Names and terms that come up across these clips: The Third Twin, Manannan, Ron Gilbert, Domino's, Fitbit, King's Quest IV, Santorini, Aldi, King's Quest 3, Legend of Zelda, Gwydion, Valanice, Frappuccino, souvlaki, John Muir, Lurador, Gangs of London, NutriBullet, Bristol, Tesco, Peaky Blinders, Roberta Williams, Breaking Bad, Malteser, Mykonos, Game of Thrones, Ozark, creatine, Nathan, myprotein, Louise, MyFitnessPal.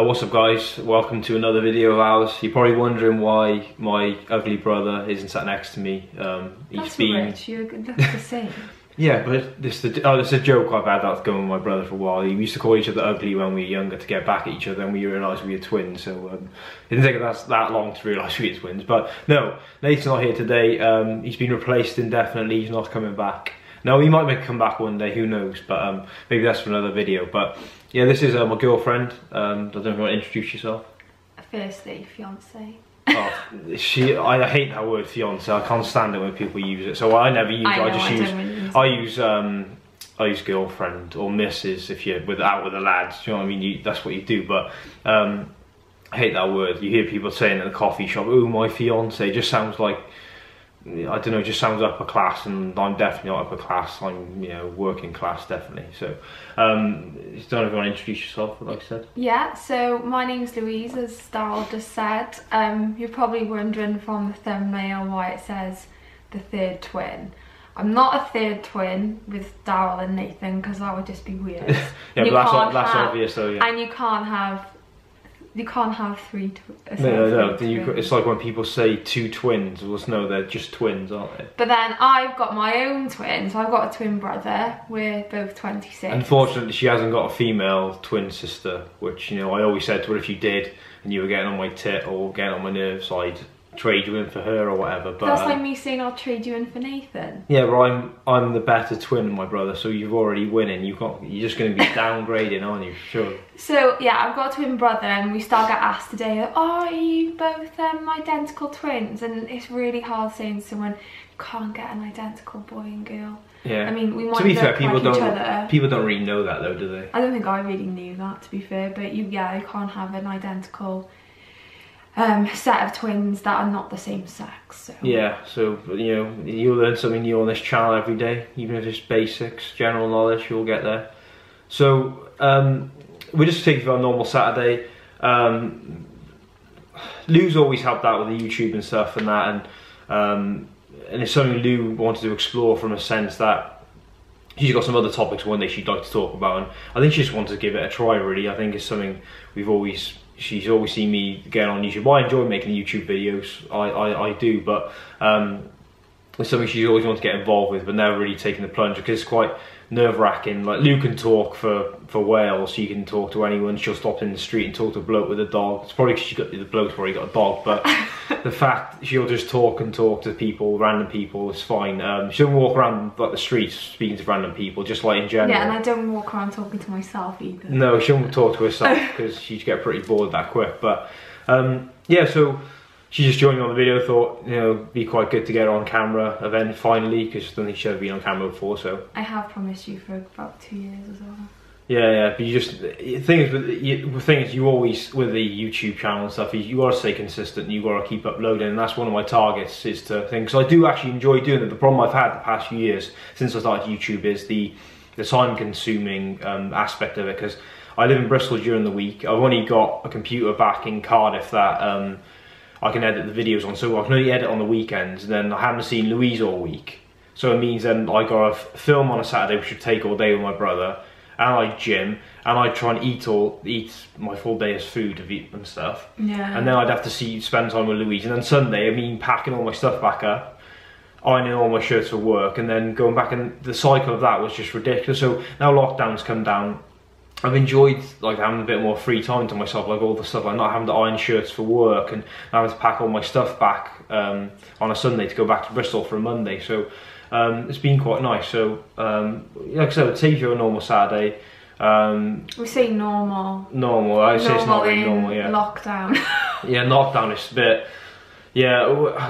What's up guys, welcome to another video of ours. You're probably wondering why my ugly brother isn't sat next to me. That's rich, you look the same. Yeah, but this is a joke I've had that's going with my brother for a while. We used to call each other ugly when we were younger to get back at each other, and we realised we were twins, so it didn't take us that long to realise we were twins. But no, Nathan's not here today. He's been replaced indefinitely, he's not coming back. Now he might make a comeback one day, who knows, but maybe that's for another video. But yeah, this is my girlfriend. I don't know if you want to introduce yourself. Firstly, fiance. Oh, I hate that word fiance. I can't stand it when people use it. So I never use. I use girlfriend or missus if you're out with the lads. Do you know what I mean? That's what you do. But I hate that word. You hear people saying in the coffee shop, "Oh, my fiance." Just sounds like, I don't know, just sounds upper class, and I'm definitely not upper class. I'm, you know, working class definitely. So, just don't know if you want to introduce yourself, like I said. Yeah, so my name's Louise, as Daryl just said. You're probably wondering from the thumbnail why it says the third twin. I'm not a third twin with Daryl and Nathan, because that would just be weird. Yeah, but that's obvious though, yeah. And you can't have three twins. No, it's like when people say two twins. Well, no, they're just twins, aren't they? But then I've got my own twin, so I've got a twin brother. We're both 26. Unfortunately, she hasn't got a female twin sister, which, you know, I always said to her, if you did and you were getting on my tit or getting on my nerves, I'd trade you in for her or whatever. But that's like me saying I'll trade you in for Nathan. Yeah, but I'm the better twin, my brother. So you're already winning. You're just going to be downgrading, aren't you? Sure. So yeah, I've got a twin brother, and we still get asked today, "Oh, are you both identical twins?" And it's really hard saying to someone, "You can't get an identical boy and girl." Yeah. I mean, we might to be fair, people don't really know that though, do they? I don't think I really knew that, to be fair. But you can't have an identical set of twins that are not the same sex. So yeah, so you know, you'll learn something new on this channel every day, even if it's basics, general knowledge. You'll get there. So we're just taking our normal Saturday. Lou's always helped out with the YouTube and stuff and that, and it's something Lou wanted to explore, from a sense that she's got some other topics one day she'd like to talk about, and I think she just wanted to give it a try. Really, I think it's something she's always seen me get on YouTube. I enjoy making YouTube videos, I do, but it's something she's always wanted to get involved with, but never really taken the plunge, because it's quite nerve-wracking. Like, Lou can talk for Wales, she can talk to anyone, she'll stop in the street and talk to a bloke with a dog. It's probably because the bloke's probably got a dog, but the fact she'll just talk to people, random people, it's fine. She doesn't walk around like the streets speaking to random people, just like in general. Yeah, and I don't walk around talking to myself either. No, she won't talk to herself, because she'd get pretty bored that quick. But yeah, so she just joined me on the video, thought, you know, it'd be quite good to get her on camera event finally, because I don't think she's ever been on camera before, so. I have promised you for about 2 years as well. Yeah, yeah, but you just, the thing is, you always, with the YouTube channel and stuff, you gotta stay consistent, you gotta keep uploading, and that's one of my targets, is to think, because I do actually enjoy doing it. The problem I've had the past few years, since I started YouTube, is the time consuming aspect of it, because I live in Bristol during the week. I've only got a computer back in Cardiff that, I can edit the videos on, so I can only edit on the weekends, and then I haven't seen Louise all week. So it means then I gotta film on a Saturday, which should take all day with my brother, and I gym, and I try and eat my full day's food of eat and stuff. Yeah. And then I'd have to spend time with Louise, and then Sunday, I mean, packing all my stuff back up, ironing all my shirts for work, and then going back, and the cycle of that was just ridiculous. So now lockdown's come down, I've enjoyed like having a bit more free time to myself, like all the stuff, like not having to iron shirts for work and having to pack all my stuff back on a Sunday to go back to Bristol for a Monday. So it's been quite nice. So like I said, I'd take you a normal Saturday. We say normal. Normal, I say it's not really normal, yeah. Lockdown. Yeah, lockdown is a bit, yeah,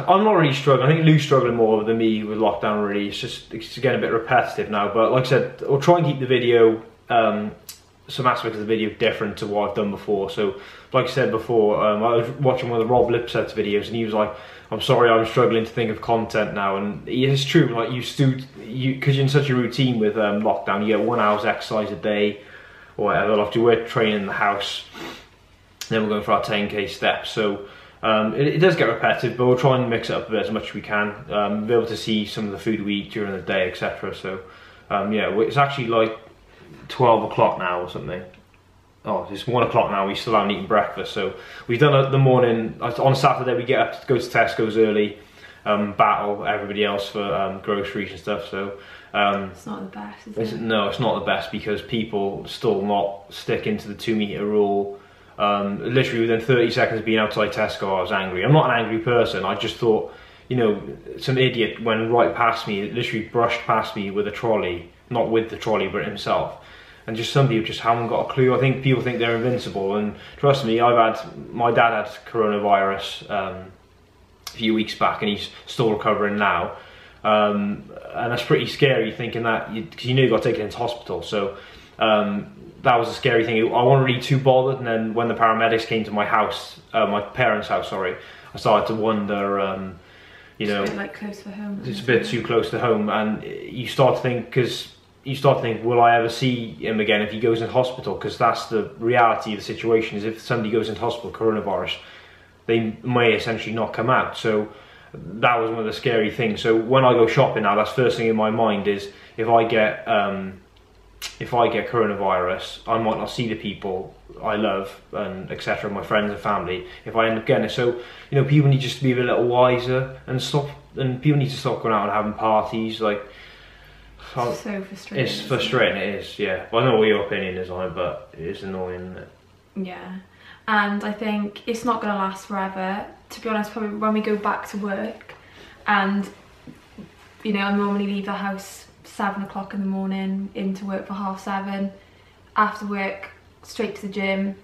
I'm not really struggling. I think Lou's struggling more than me with lockdown really. It's getting a bit repetitive now, but like I said, I'll try and keep the video, some aspects of the video different to what I've done before. So like I said before, I was watching one of the Rob Lipset's videos, and he was like, "I'm sorry, I'm struggling to think of content now," and it's true. Like, because you're in such a routine with lockdown, you get 1 hour's exercise a day or whatever. After we're training in the house, then we're going for our 10k steps, so it does get repetitive, but we'll try and mix it up a bit as much as we can, be able to see some of the food we eat during the day, etc. So yeah, it's actually like 12 o'clock now or something. oh, it's 1 o'clock now, we still haven't eaten breakfast. So we've done the morning, on Saturday we get up to go to Tesco's early, battle everybody else for groceries and stuff. So it's not the best, is it? No, it's not the best, because people still not sticking to the 2 meter rule. Literally within 30 seconds of being outside Tesco, I was angry. I'm not an angry person, I just thought, you know, some idiot went right past me, literally brushed past me with a trolley, not with the trolley but himself. And just somebody who just haven't got a clue. I think people think they're invincible, and trust me, my dad had coronavirus a few weeks back, and he's still recovering now. And that's pretty scary, thinking that, because you know you got taken into hospital. So that was a scary thing. I wasn't really too bothered, and then when the paramedics came to my house, my parents' house, sorry, I started to wonder. You know, it's a bit like close to home. It's a bit too close to home, and you start to think, because. You start to think, will I ever see him again if he goes in hospital? Because that's the reality of the situation, is if somebody goes into hospital coronavirus, they may essentially not come out. So that was one of the scary things. So when I go shopping now, that's first thing in my mind, is if I get coronavirus, I might not see the people I love and etc., my friends and family, if I end up getting it. So, you know, people need just to be a little wiser and stop, and people need to stop going out and having parties. Like, it's so frustrating. It's frustrating, it is, yeah. Well, I know what your opinion is on it, but it's annoying, isn't it? Yeah, and I think it's not going to last forever. To be honest, probably when we go back to work, and, you know, I normally leave the house 7 o'clock in the morning, into work for 7:30, after work, straight to the gym,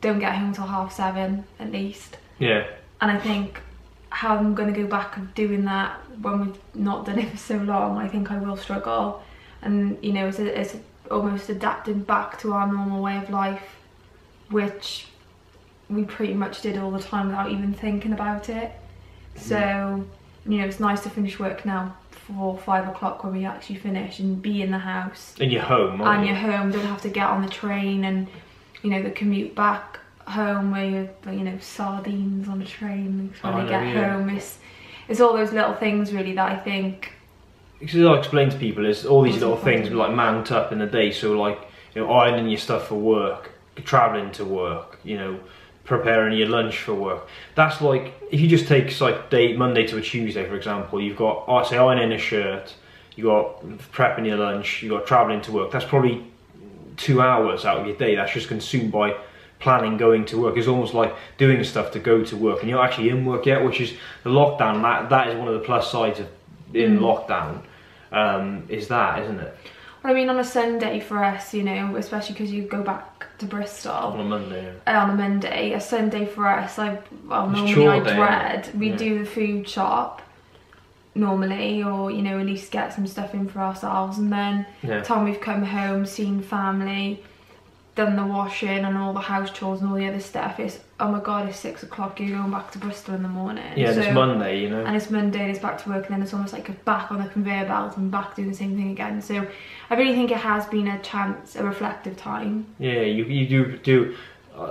don't get home till 7:30 at least. Yeah. And I think how I'm going to go back of doing that when we've not done it for so long, I think I will struggle. And, you know, it's almost adapting back to our normal way of life, which we pretty much did all the time without even thinking about it. So, you know, it's nice to finish work now before 5 o'clock when we actually finish, and be in the house. And you're home, aren't you? And you're home, don't have to get on the train and, you know, the commute back home where you're, you know, sardines on a train when they get home. It's all those little things really that I think, because I explain to people, is all these little things like mount up in the day. So like, you know, ironing your stuff for work, traveling to work, you know, preparing your lunch for work. That's like, if you just take like Monday to a Tuesday, for example, you've got, I say, ironing a shirt, you got prepping your lunch, you got traveling to work. That's probably 2 hours out of your day that's just consumed by planning going to work. Is almost like doing stuff to go to work, and you're actually in work yet, which is the lockdown. That is one of the plus sides of in lockdown, is that, isn't it? Well, I mean, on a Sunday for us, you know, especially because you go back to Bristol on a Monday. On a Monday, a Sunday for us, normally I dread. We do the food shop normally, or, you know, at least get some stuff in for ourselves, and then the time we've come home, seen family, done the washing and all the house chores and all the other stuff, it's, oh my god, it's 6 o'clock, you're going back to Bristol in the morning. Yeah, so, it's Monday, you know. And it's Monday, and it's back to work, and then it's almost like back on the conveyor belt and back doing the same thing again. So I really think it has been a reflective time. Yeah, you do.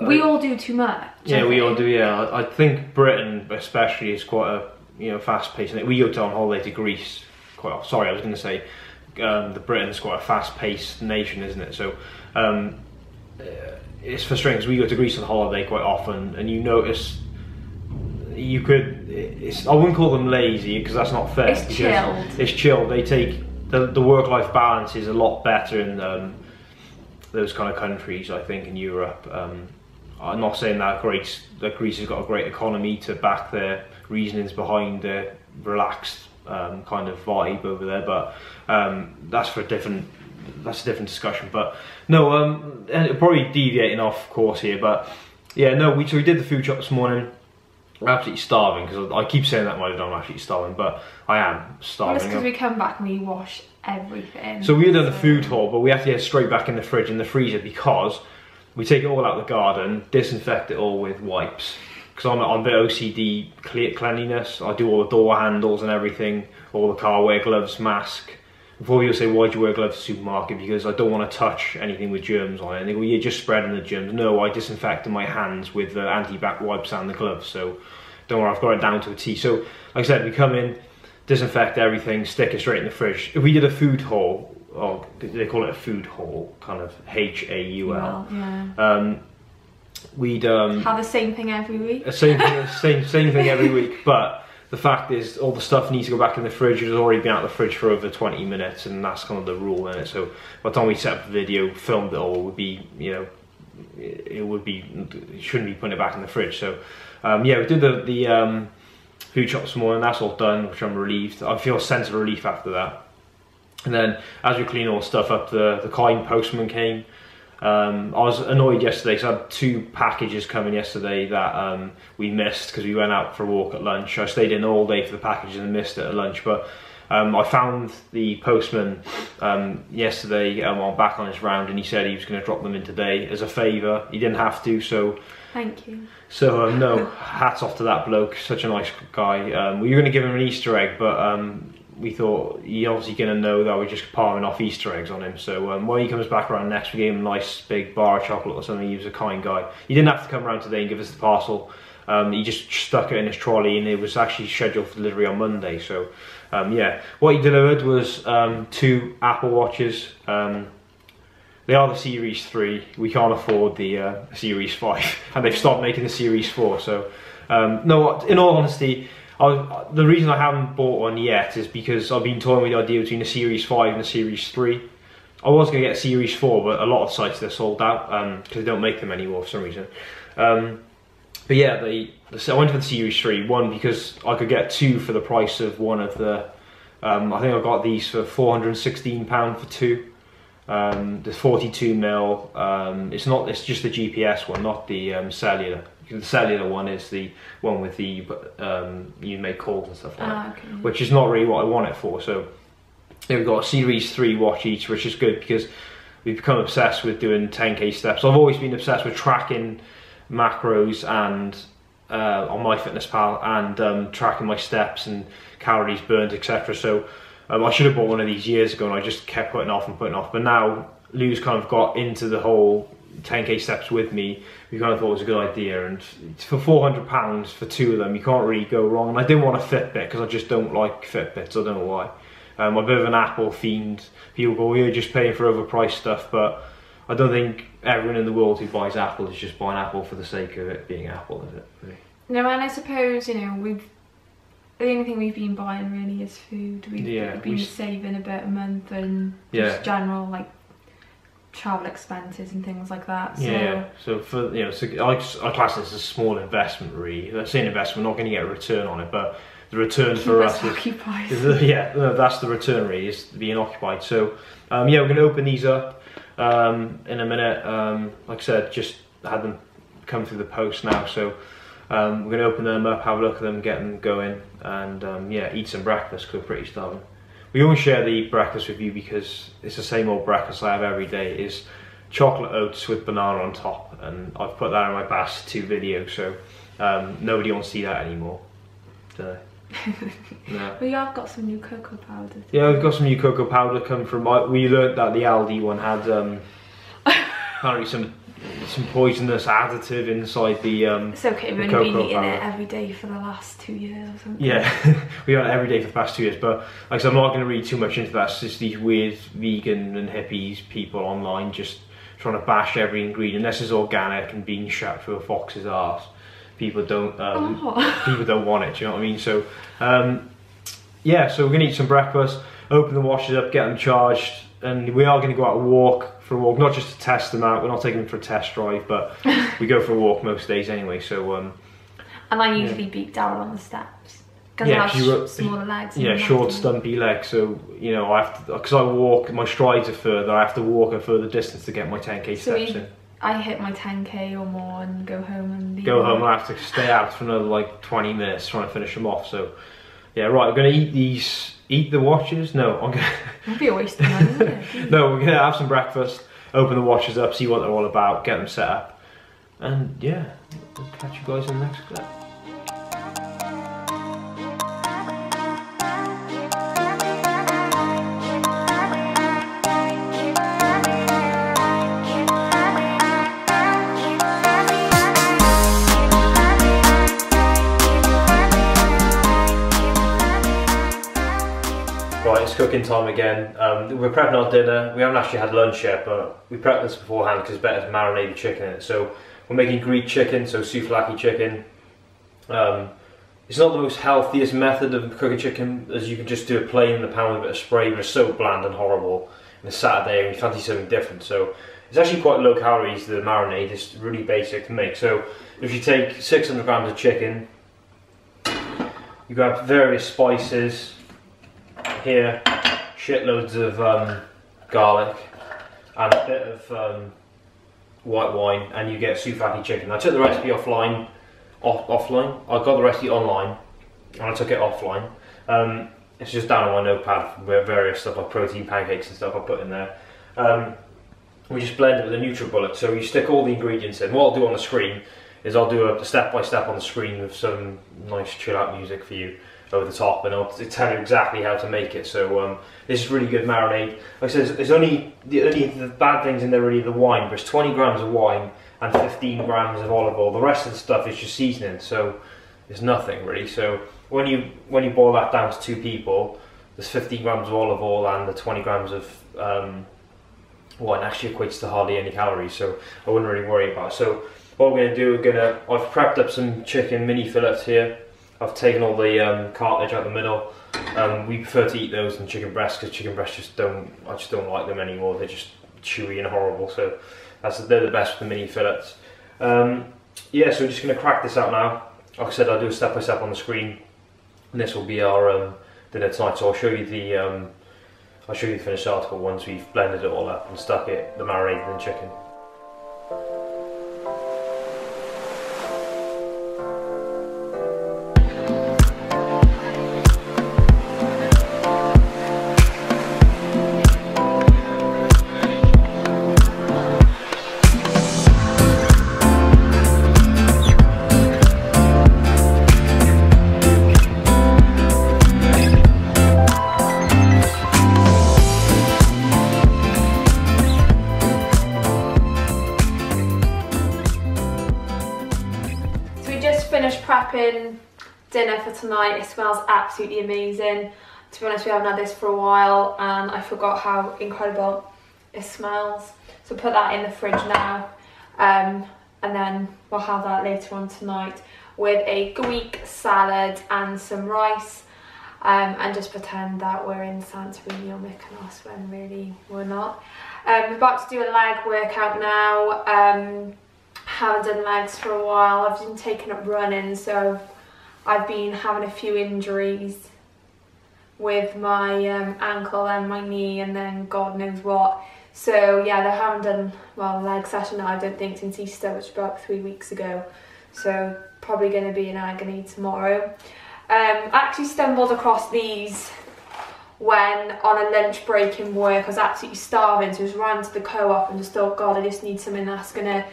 We all do too much. Yeah, we all do, yeah. I think Britain especially is quite a, you know, fast paced. We go on holiday to Greece quite often. Sorry, I was going to say, Britain's quite a fast paced nation, isn't it? So, it's frustrating because we go to Greece on holiday quite often, and you notice I wouldn't call them lazy, because that's not fair. It's chilled. It's chilled. They take the work-life balance is a lot better in those kind of countries, I think, in Europe. I'm not saying that Greece has got a great economy to back their reasonings behind their relaxed kind of vibe over there, but that's a different discussion. But no, probably deviating off course here, but yeah, no, so we did the food shop this morning. We're absolutely starving, because I keep saying that, I'm absolutely starving, but I am starving. Well, because we come back and we wash everything. So we had done the food haul, but we have to get straight back in the fridge and the freezer, because we take it all out of the garden, disinfect it all with wipes, because I'm a bit OCD cleanliness. I do all the door handles and everything, all the car wear, gloves, mask. Before you'll say, why do you wear gloves to the supermarket? Because I don't want to touch anything with germs on it. And they go, well, you're just spreading the germs. No, I disinfected my hands with the anti-bac wipes and the gloves. So don't worry, I've got it down to a T. So like I said, we come in, disinfect everything, stick it straight in the fridge. If we did a food haul, or they call it a food haul, kind of H-A-U-L. Yeah. We'd have the same thing every week. Same thing every week. But the fact is, all the stuff needs to go back in the fridge. It's already been out of the fridge for over 20 minutes, and that's kind of the rule in it. So by the time we set up the video, filmed it all, it would be, you know, it shouldn't be putting it back in the fridge. So yeah, we did the food shop this morning. That's all done, which I'm relieved. I feel a sense of relief after that. And then as we clean all the stuff up, the kind postman came. I was annoyed yesterday because I had 2 packages coming yesterday that we missed because we went out for a walk at lunch. I stayed in all day for the packages and missed it at lunch, but I found the postman yesterday while back on his round, and he said he was going to drop them in today as a favour. He didn't have to, so... Thank you. So no, hats off to that bloke, such a nice guy. We were going to give him an Easter egg, but... we thought he's obviously going to know that we're just palming off Easter eggs on him. So when he comes back around next, we gave him a nice big bar of chocolate or something. He was a kind guy. He didn't have to come around today and give us the parcel. He just stuck it in his trolley, and it was actually scheduled for delivery on Monday. So yeah, what he delivered was 2 Apple Watches. They are the Series 3. We can't afford the Series 5, and they've stopped making the Series 4. So no, in all honesty, the reason I haven't bought one yet is because I've been toying with the idea between a Series 5 and a Series 3. I was going to get a Series 4, but a lot of sites they're sold out because they don't make them anymore for some reason. But yeah, I went for the Series 3, one because I could get 2 for the price of one of the... I think I got these for £416 for 2. The 42mm, it's just the GPS one, not the cellular. The cellular one is the one with the you make calls and stuff like that, okay. Which is not really what I want it for. So we've got a Series 3 watch each, which is good because we've become obsessed with doing 10K steps. I've always been obsessed with tracking macros and on MyFitnessPal and tracking my steps and calories burned, etc. So I should have bought one of these years ago, and I just kept putting off. But now Lou's kind of got into the whole 10K steps with me. We kind of thought it was a good idea, and for £400 for 2 of them, you can't really go wrong. And I didn't want a Fitbit because I just don't like Fitbits. I don't know why. I'm a bit of an Apple fiend. People go, you're just paying for overpriced stuff, but I don't think everyone in the world who buys Apple is just buying Apple for the sake of it being Apple, is it? Really? No, and I suppose, you know, the only thing we've been buying really is food. We've been saving a bit a month, and just general like travel expenses and things like that. So. Yeah, so for, you know, so I class this as a small investment, really. That's an investment. We're not going to get a return on it, but the return for us is yeah, that's the return, really, is being occupied. So yeah, we're going to open these up in a minute. Like I said, just had them come through the post now, so. We're going to open them up, have a look at them, get them going, and yeah, eat some breakfast because we're pretty starving. We always share the breakfast with you because it's the same old breakfast I have every day. It's chocolate oats with banana on top, and I've put that in my past 2 videos, so nobody wants to see that anymore. No. We have got some new cocoa powder. Yeah, we've got some new cocoa powder coming from... We learnt that the Aldi one had apparently some poisonous additive inside the It's okay, we've only been eating it every day for the last 2 years or something. Yeah, we had it every day for the past 2 years, but like I said, I'm not going to read too much into that. It's just these weird vegan and hippies people online just trying to bash every ingredient. Unless it's organic and being shot through a fox's arse, people don't people don't want it, do you know what I mean? So yeah, so we're going to eat some breakfast, open the washers up, get them charged, and we are going to go out and walk, not just to test them out. We're not taking them for a test drive, but we go for a walk most days anyway. So and I usually beat Daryl on the steps because I have smaller legs. Yeah, short, stumpy legs. So you know, I have to, because I walk, my strides are further. I have to walk a further distance to get my 10K steps in. I hit my 10K or more and go home and leave. Go home. I have to stay out for another like 20 minutes trying to finish them off. So yeah, right. I'm gonna eat these. Eat the watches? No, I'm gonna... That'd be a waste of money, wouldn't it? No, we're gonna have some breakfast, open the watches up, see what they're all about, get them set up, and yeah, we'll catch you guys in the next clip. cooking time again. We're prepping our dinner. We haven't actually had lunch yet, but we prepped this beforehand because it's better to marinate chicken in it. So we're making Greek chicken, so souvlaki chicken. It's not the most healthiest method of cooking chicken, as you can just do it plain in the pan with a bit of spray, but it's so bland and horrible. And it's Saturday and we fancy something different, so it's actually quite low calories, the marinade. It's really basic to make. So if you take 600 grams of chicken, you grab various spices here, shitloads of garlic and a bit of white wine, and you get souvlaki chicken. I took the recipe offline. I got the recipe online and I took it offline. It's just down on my notepad where various stuff like protein pancakes and stuff I put in there. We just blend it with a NutriBullet, so you stick all the ingredients in. What I'll do on the screen is I'll do a step by step on the screen with some nice chill out music for you over the top, and I'll tell you exactly how to make it. So this is really good marinade. Like I said, there's only the bad things in there really, the wine, but it's 20 grams of wine and 15 grams of olive oil. The rest of the stuff is just seasoning, so it's nothing really. So when you boil that down to two people, there's 15 grams of olive oil and the 20 grams of wine. Actually equates to hardly any calories, so I wouldn't really worry about it. So what we're going to do, I've prepped up some chicken mini fillets here. I've taken all the cartilage out the middle. We prefer to eat those than chicken breasts, because chicken breasts I just don't like them anymore. They're just chewy and horrible, so they're the best for the mini fillets. Yeah, so we're just going to crack this out now. Like I said, I'll do a step by step on the screen, and this will be our dinner tonight. So I'll show you the finished article once we've blended it all up and stuck it, the marinade in the chicken. Dinner for tonight. It smells absolutely amazing. To be honest, we haven't had this for a while and I forgot how incredible it smells, so put that in the fridge now, and then we'll have that later on tonight with a Greek salad and some rice, and just pretend that we're in Santorini or Mykonos when really we're not. We're about to do a leg workout now. Haven't done legs for a while. I've been taking up running, so I've been having a few injuries with my ankle and my knee and then God knows what. So yeah, I haven't done, well, a leg session now, I don't think, since Easter, which was about 3 weeks ago. So probably going to be in agony tomorrow. I actually stumbled across these when on a lunch break in work. I was absolutely starving, so I just ran to the Co-op and just thought, God, I just need something that's going to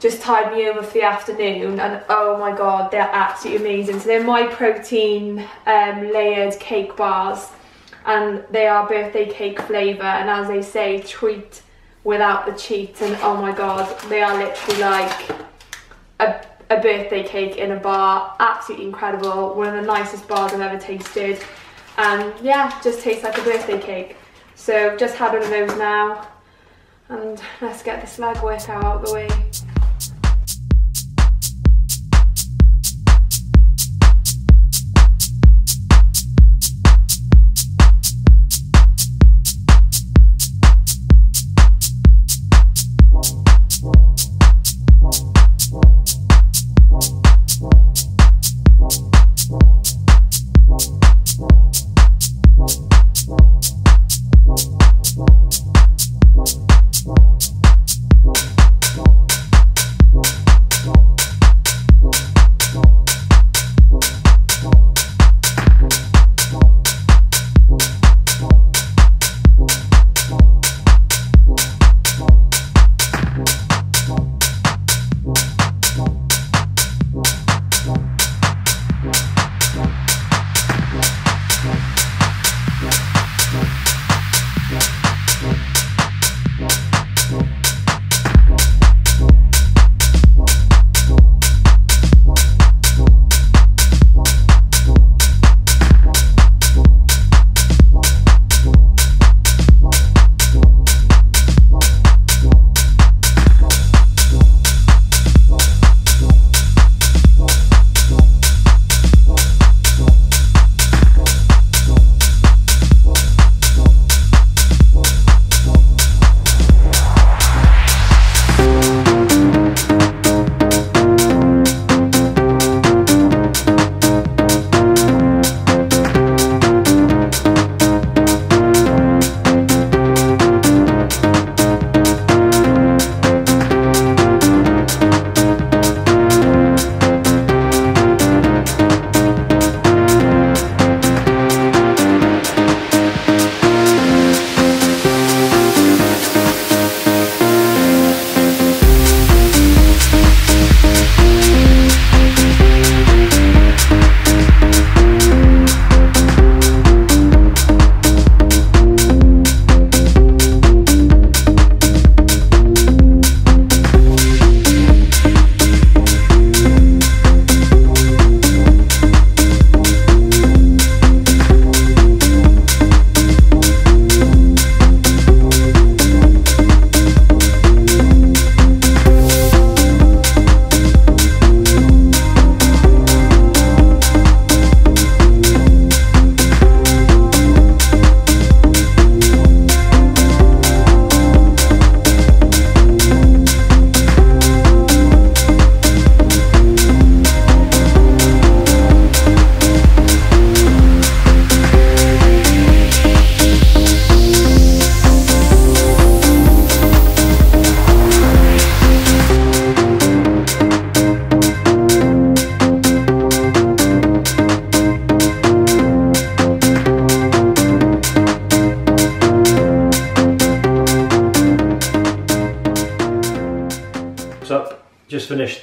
just tide me over for the afternoon, and oh my god, they're absolutely amazing. So they're My Protein layered cake bars, and they are birthday cake flavour, and as they say, treat without the cheat. And oh my god, they are literally like a birthday cake in a bar. Absolutely incredible, one of the nicest bars I've ever tasted, and yeah, just tastes like a birthday cake. So just had one of those now, and let's get this leg workout out of the way.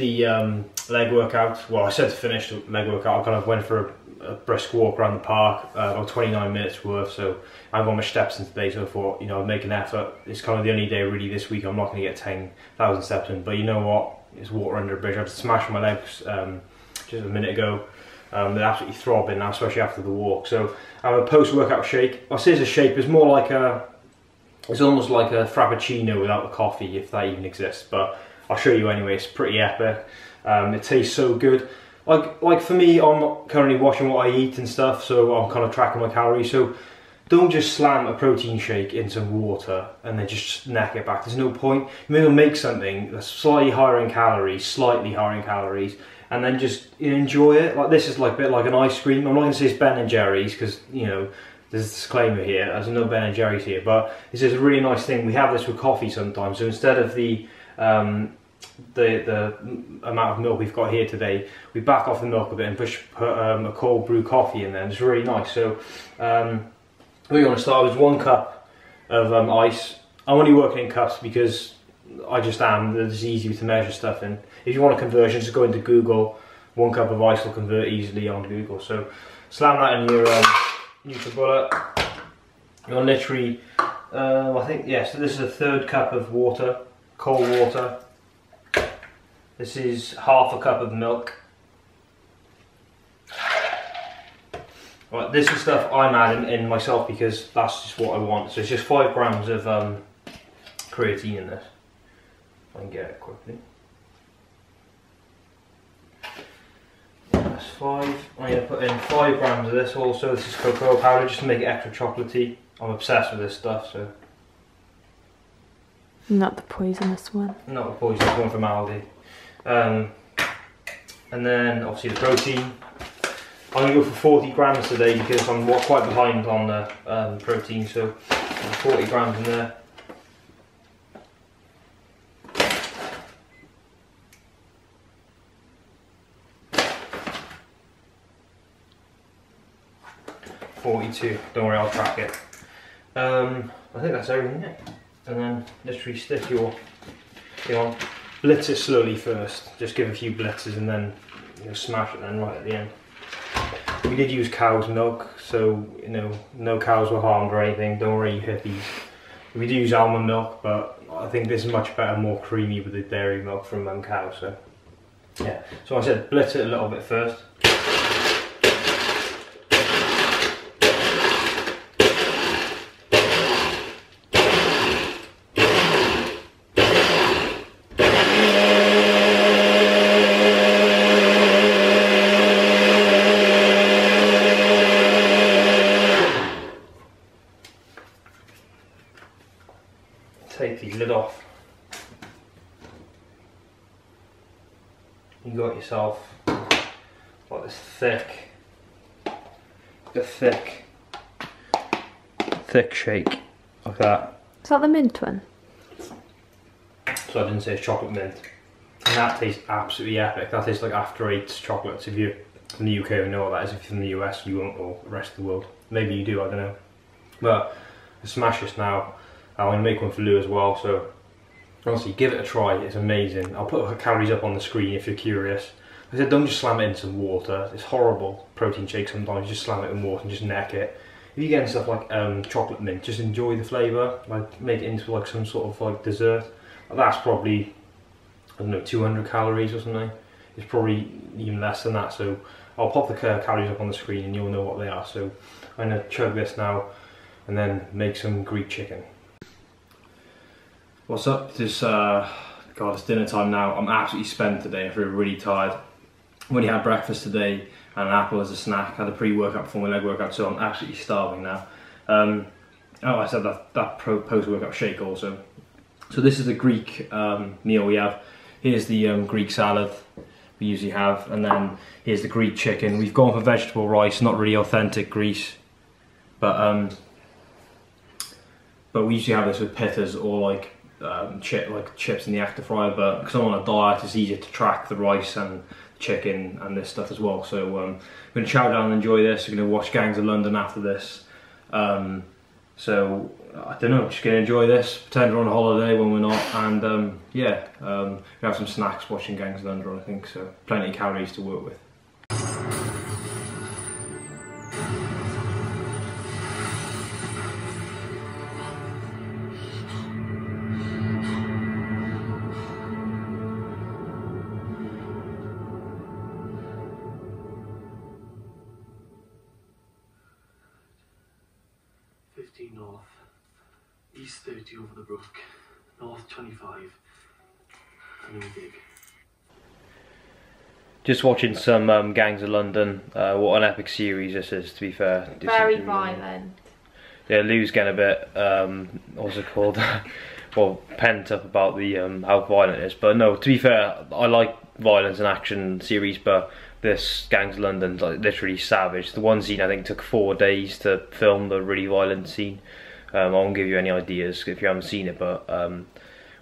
the leg workout. Well, I said to finish the leg workout. I kind of went for a brisk walk around the park, about 29 minutes worth. So I've got my steps in today, so I thought, you know, I'd make an effort. It's kind of the only day really this week I'm not going to get 10,000 steps in, but you know what? It's water under a bridge. I smashed my legs just a minute ago. They're absolutely throbbing now, especially after the walk. So I have a post-workout shake. I say it's a shake, but it's more like a, it's almost like a frappuccino without the coffee, if that even exists. But I'll show you anyway. It's pretty epic. It tastes so good. Like for me, I'm not currently watching what I eat and stuff, so I'm kind of tracking my calories. So don't just slam a protein shake in some water and then just neck it back. There's no point. You may make something that's slightly higher in calories, and then just enjoy it. Like this is like a bit like an ice cream. I'm not going to say it's Ben and Jerry's because, you know, there's a disclaimer here. There's no Ben and Jerry's here, but this is a really nice thing. We have this with coffee sometimes. So instead of the amount of milk we've got here today, we back off the milk a bit and put a cold brew coffee in there. And it's really nice. So we want to start with 1 cup of ice. I'm only working in cups because I just am. It's easy to measure stuff in. If you want a conversion, just go into Google. 1 cup of ice will convert easily on Google. So slam that in your NutriBullet. You'll literally, I think, yeah, so this is a 3rd cup of water, cold water. This is 1/2 cup of milk. Right, this is stuff I'm adding in myself because that's just what I want. So it's just 5 grams of creatine in this. I can get it quickly. Yeah, that's 5. I'm going to put in 5 grams of this also. This is cocoa powder just to make it extra chocolatey. I'm obsessed with this stuff, so. Not the poisonous one. Not the poisonous one from Aldi. And then obviously the protein. I'm going to go for 40 grams today because I'm quite behind on the protein, so 40 grams in there. Don't worry, I'll track it. I think that's everything, yeah. And then literally stick your, blitz it slowly first. Just give a few blitzes and then smash it then right at the end. We did use cow's milk, so no cows were harmed or anything. Don't worry, you hippies. We do use almond milk, but I think this is much better, more creamy with the dairy milk from cows. So yeah. So I said blitz it a little bit first. You got yourself like this thick shake like that. Is that the mint one? So I didn't say it's chocolate mint. And that tastes absolutely epic. That tastes like after 8 chocolates. If you're from the UK, you know what that is. If you're from the US, you won't, or the rest of the world. Maybe you do, I don't know. But I smash this now. I'm going to make one for Lou as well, so honestly, give it a try, it's amazing. I'll put her calories up on the screen if you're curious. Like I said, don't just slam it in some water. It's horrible, protein shake sometimes, just slam it in water and just neck it. If you're getting stuff like chocolate mint, just enjoy the flavour, like make it into like some sort of like dessert. That's probably, I don't know, 200 calories or something. It's probably even less than that, so I'll pop the calories up on the screen and you'll know what they are. So I'm going to chug this now and then make some Greek chicken. What's up? God, it's dinner time now. I'm absolutely spent today. I feel really tired. I already had breakfast today and an apple as a snack. I had a pre-workout before my leg workout, so I'm absolutely starving now. Oh, I said that post-workout shake also. So this is the Greek meal we have. Here's the Greek salad we usually have, and then here's the Greek chicken. We've gone for vegetable rice, not really authentic Greece, but we usually have this with pittas or like chips in the air fryer, but because I'm on a diet, it's easier to track the rice and chicken and this stuff as well. So I'm going to chow down and enjoy this. I'm going to watch Gangs of London after this. So I don't know, I'm just going to enjoy this, pretend we're on holiday when we're not, and yeah, we have some snacks watching Gangs of London, I think, so plenty of calories to work with. Over the brook, north 25, and dig. Just watching some Gangs of London. What an epic series this is, to be fair. Very violent. Yeah, Lou's getting a bit, what's it called? Well, pent up about the how violent it is. But no, to be fair, I like violence and action series, but this Gangs of London's like literally savage. The one scene I think took 4 days to film, the really violent scene. I won't give you any ideas if you haven't seen it, but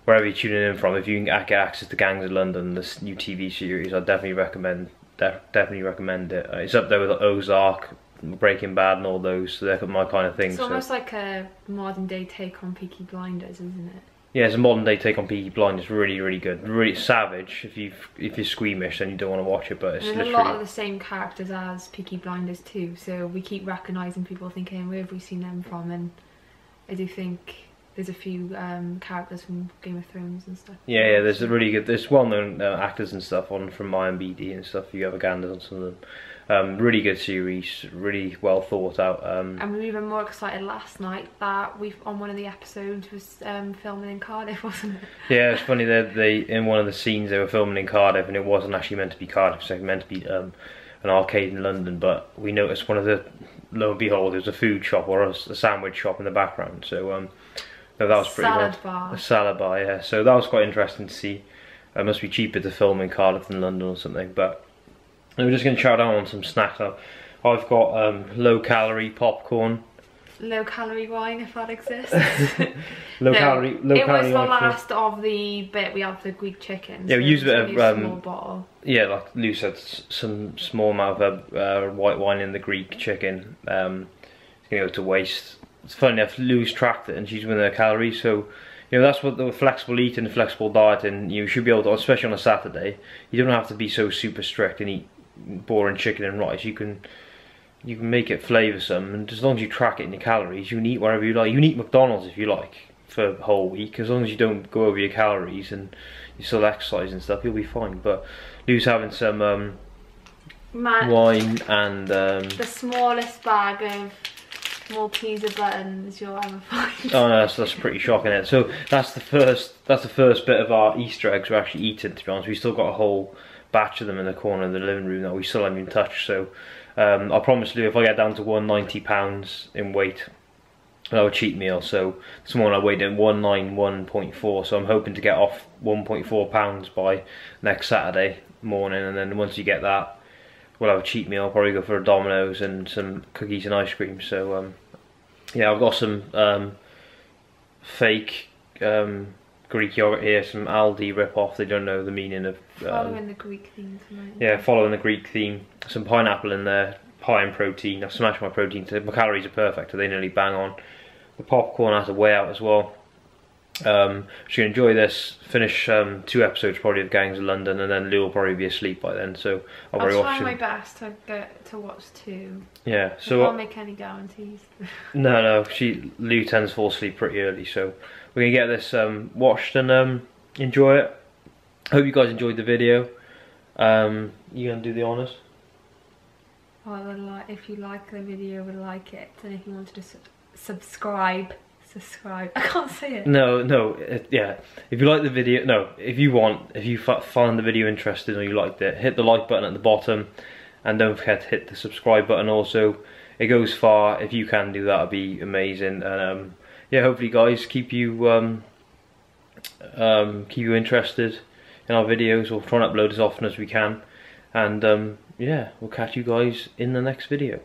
wherever you're tuning in from, if you can get access to Gangs of London, this new TV series, I definitely recommend it. It's up there with Ozark, Breaking Bad and all those, so they're my kind of thing. It's almost like a modern day take on Peaky Blinders, isn't it? Yeah, it's a modern day take on Peaky Blinders. It's really, really good. Really savage. If you're squeamish, then you don't want to watch it. But it's literally a lot of the same characters as Peaky Blinders too, so we keep recognising people, thinking, where have we seen them from? And I do think there's a few characters from Game of Thrones and stuff. Yeah, yeah, there's a really good, there's well-known actors and stuff on from IMBD and stuff. You have a gander on some of them. Really good series, really well thought out. And we were even more excited last night that we on one of the episodes was filming in Cardiff, wasn't it? Yeah, it's funny. They in one of the scenes they were filming in Cardiff, and it wasn't actually meant to be Cardiff. So it was meant to be an arcade in London, but we noticed one of the. Lo and behold, there's a food shop or a sandwich shop in the background. So no, that was pretty good. A salad bar, yeah. So that was quite interesting to see. It must be cheaper to film in Cardiff than London or something. But we're just going to chow down on some snacks. I've got low-calorie popcorn. Low-calorie wine, if that exists. It was the last of the bit we had the Greek chicken. Yeah, so we used a bit of small bottle. Yeah, like Lou said, some small amount of white wine in the Greek chicken. It's gonna go to waste. It's funny enough, Lou's tracked it and she's winning her calories. So you know that's what the flexible eating, flexible dieting. You should be able to, especially on a Saturday. You don't have to be so super strict and eat boring chicken and rice. You can make it flavoursome, and as long as you track it in your calories, you can eat wherever you like. You can eat McDonald's if you like for a whole week, as long as you don't go over your calories and you still exercise and stuff, you'll be fine. But Lou's having some wine and the smallest bag of Malteser buttons you'll ever find. Oh no, that's pretty shocking. It. So that's the first bit of our Easter eggs we're actually eating. To be honest, we still got a whole batch of them in the corner of the living room that we still haven't even touched. So. I promise Lou, if I get down to 190 pounds in weight, I'll have a cheat meal. So this morning I weighed in 191.4, so I'm hoping to get off 1.4 pounds by next Saturday morning, and then once you get that, we'll have a cheat meal. I'll probably go for a Domino's and some cookies and ice cream. So yeah, I've got some fake Greek yogurt here, some Aldi rip-off. They don't know the meaning of following the Greek theme tonight. Yeah, following the Greek theme. Some pineapple in there, high in protein. I've smashed my protein today. My calories are perfect, so they nearly bang on. The popcorn has a way out as well. Should enjoy this. Finish 2 episodes probably of Gangs of London, and then Lou will probably be asleep by then. So I'll try my best to get to watch 2. Yeah, so I can't make any guarantees. No, Lou tends to fall asleep pretty early, so we're gonna get this watched and enjoy it. Hope you guys enjoyed the video. You gonna do the honours? Well, if you like the video, we'll like it, and if you want to subscribe. I can't say it. Yeah. If you like the video, if you find the video interesting or you liked it, hit the like button at the bottom, and don't forget to hit the subscribe button also. It goes far. If you can do that, it'd be amazing. And yeah, hopefully, guys, keep you interested in our videos. We'll try and upload as often as we can, and yeah, we'll catch you guys in the next video.